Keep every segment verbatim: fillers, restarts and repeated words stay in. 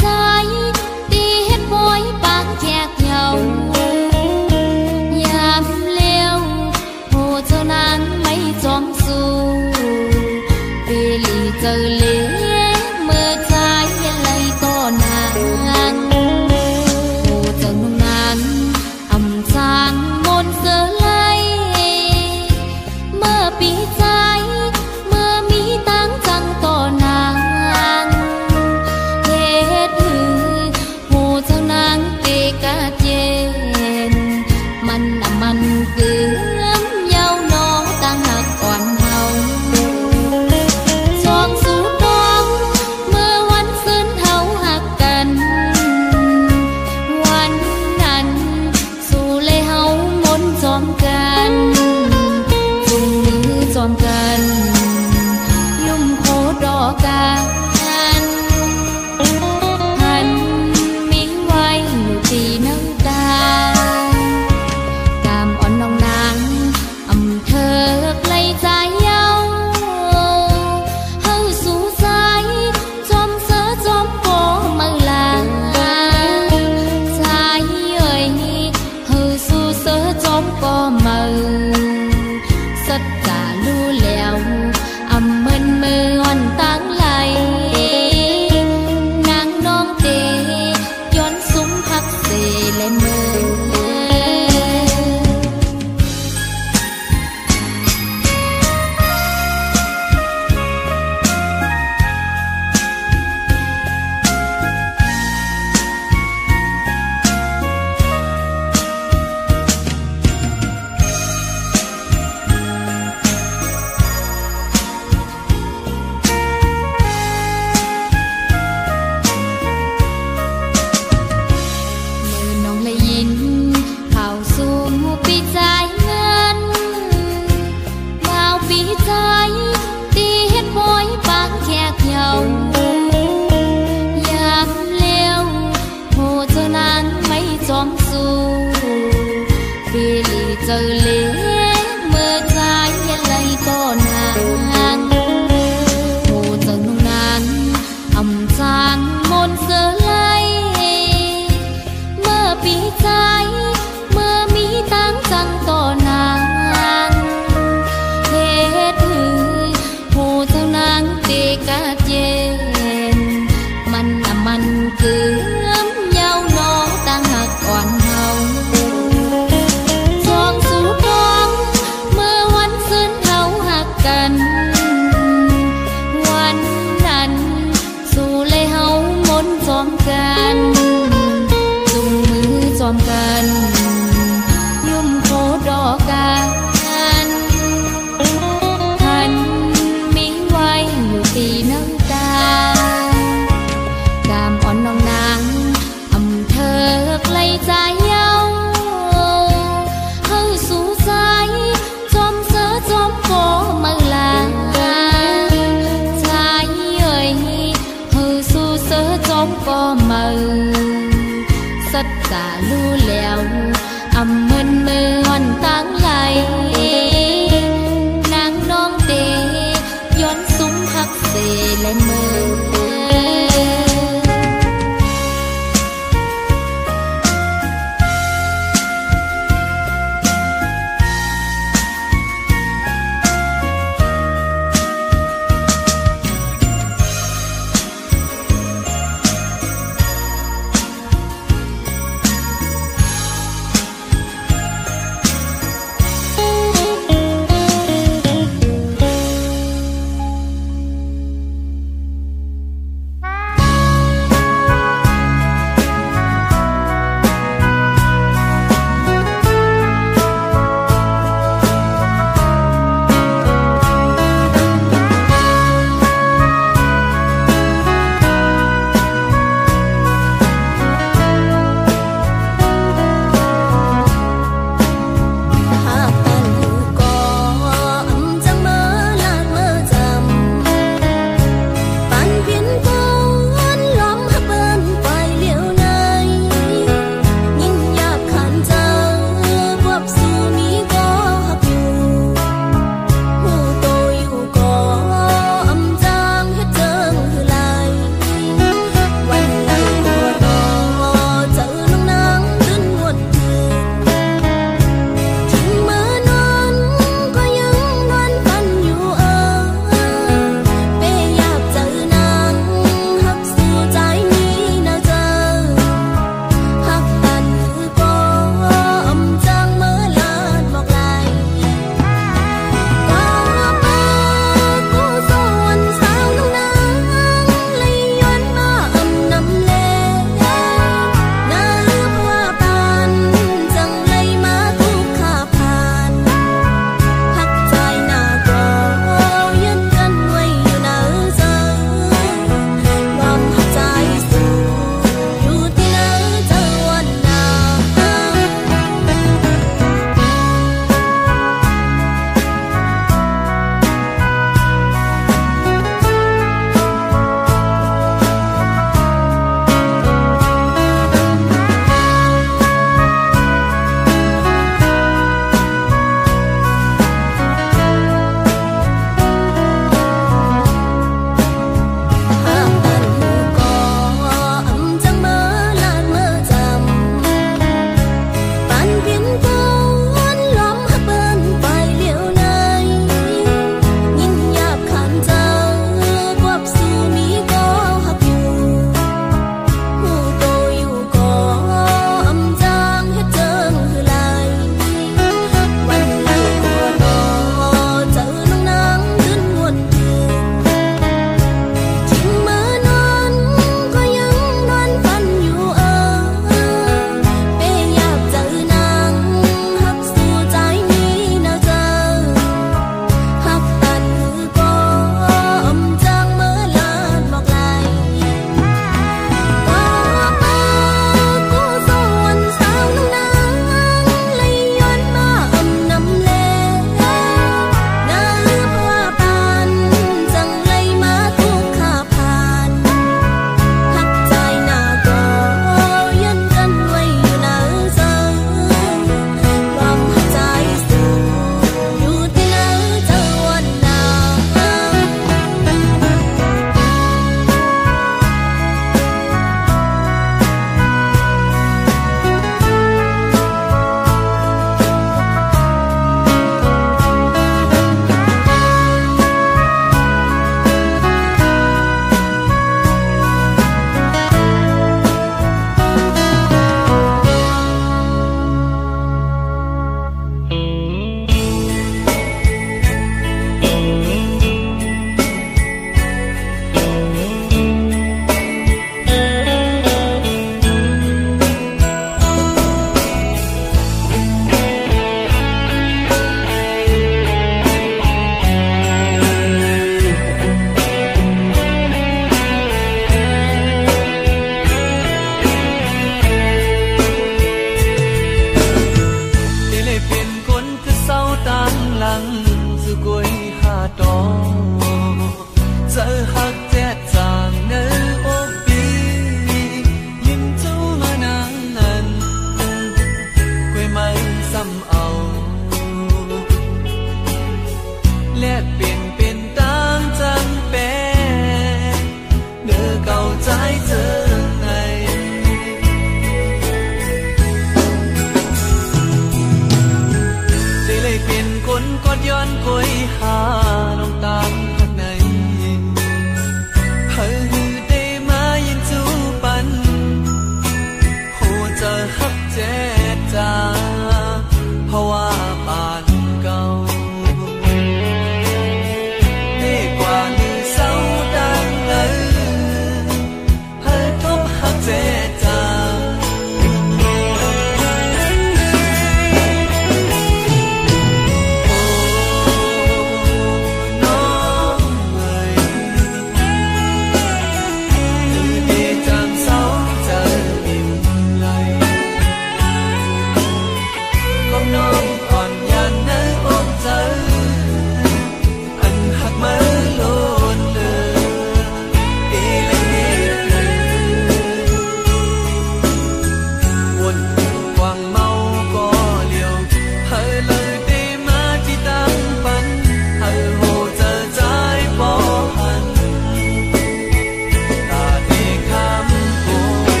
ใจตีเฮ็ดบ่อยปากแจกเหย่ายามเลี้ยวโหเจ้านางไม่จอมสู้เปลีเจอเลี้ยเมื่อใจอะไรต่อนางโหเจ้านุ่งนานอำจางมนเสไลเมื่อปีใจเมื่อมีตั้งจังต่อนาง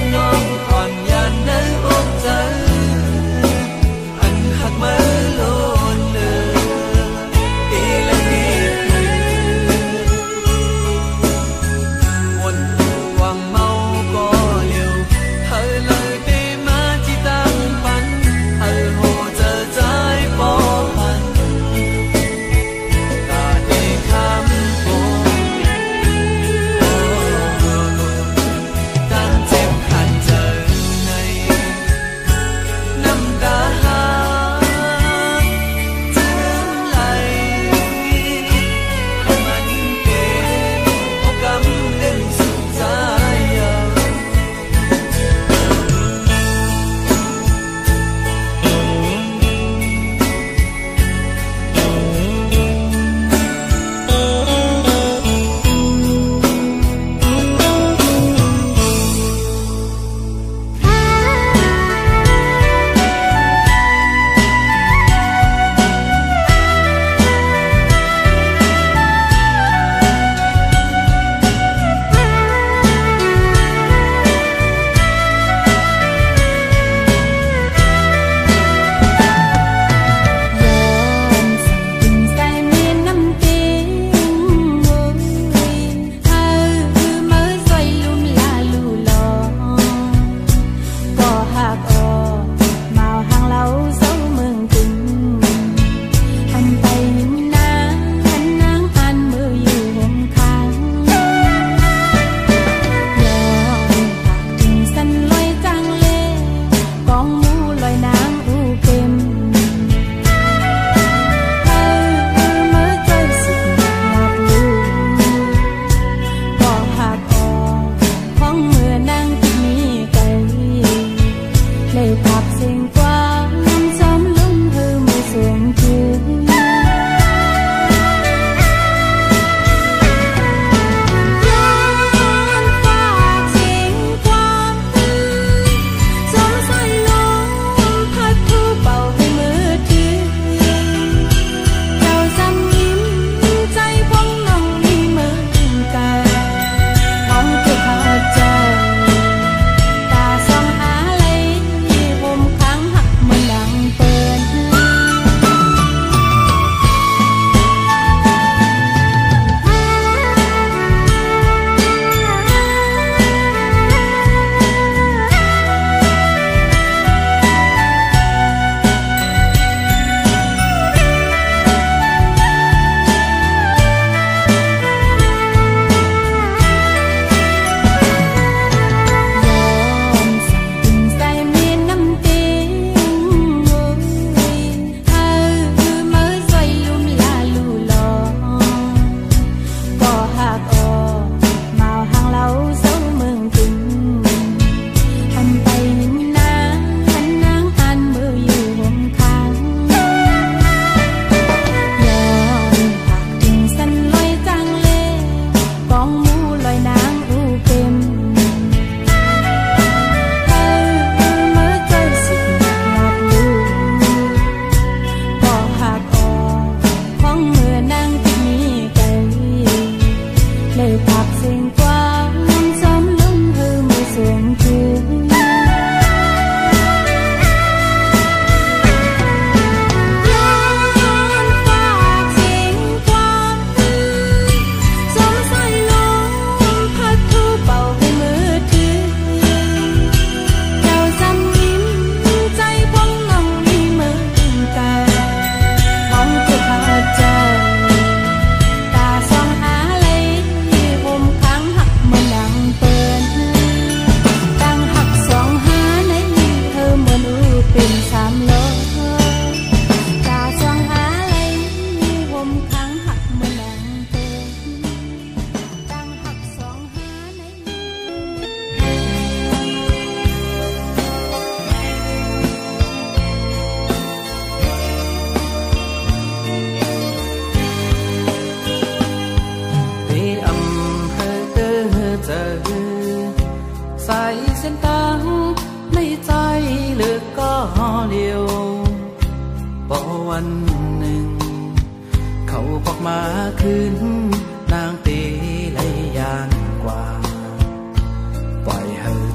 ใ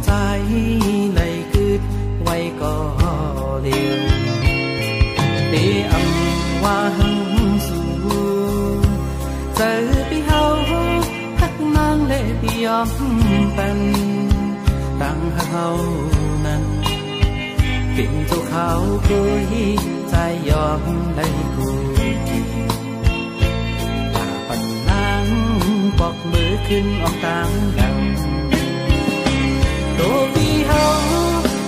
จ ซ้ำเป็นตั้งเฮานั้นกินเจ้าเขาคุยใจยอมได้กูตาปันนังปอกมือขึ้นออกต่างดังตัวพี่เฮา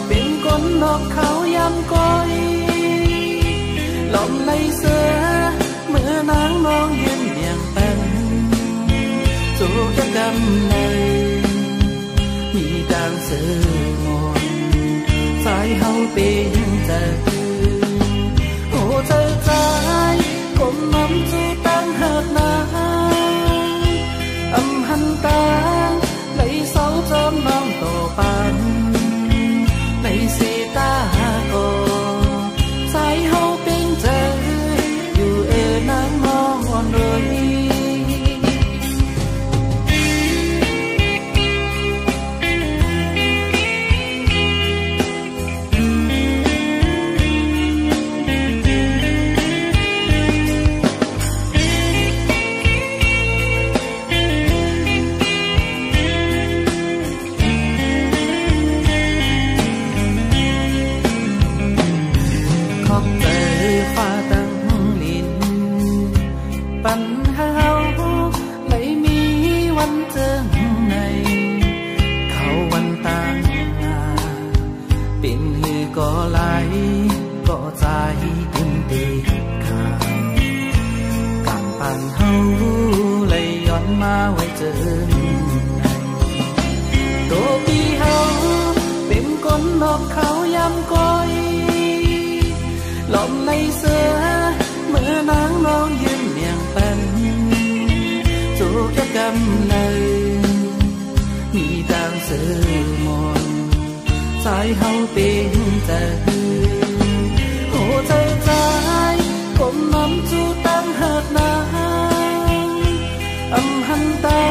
เป็นคนนอกเขายำก้อยหลอมไหลเสือเมื่อนางมองเห็นเมียงเป็นจูบยักกำในมีดังเสือมอนสายเฮาเป็นเธอโอ้เธอใจกลมน้ำใจตั้งเหิดนางอำหันตาไหลเสาจอมน้องต่อปันในสีตาโกสายเฮาเป็นเธออยู่เอ๋นางมองอ่อนเลยก็ไหลก็ใจตึงตีขาดกำปั่นเฮาไหลย้อนมาไว้เจอในตัวพี่เฮาเป็นคนนอกเขายำก้อยหลอมไหลเสือเมื่อนางน้องยืนเนียงเป็นจูบยักกำในมีดังเสือมอนสายเฮาเป็นเธอโอ้ใจใจกลมน้ำจูตั้งเหิดนางอำหันตา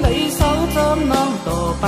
ไหลเสาจอมน้องต่อไป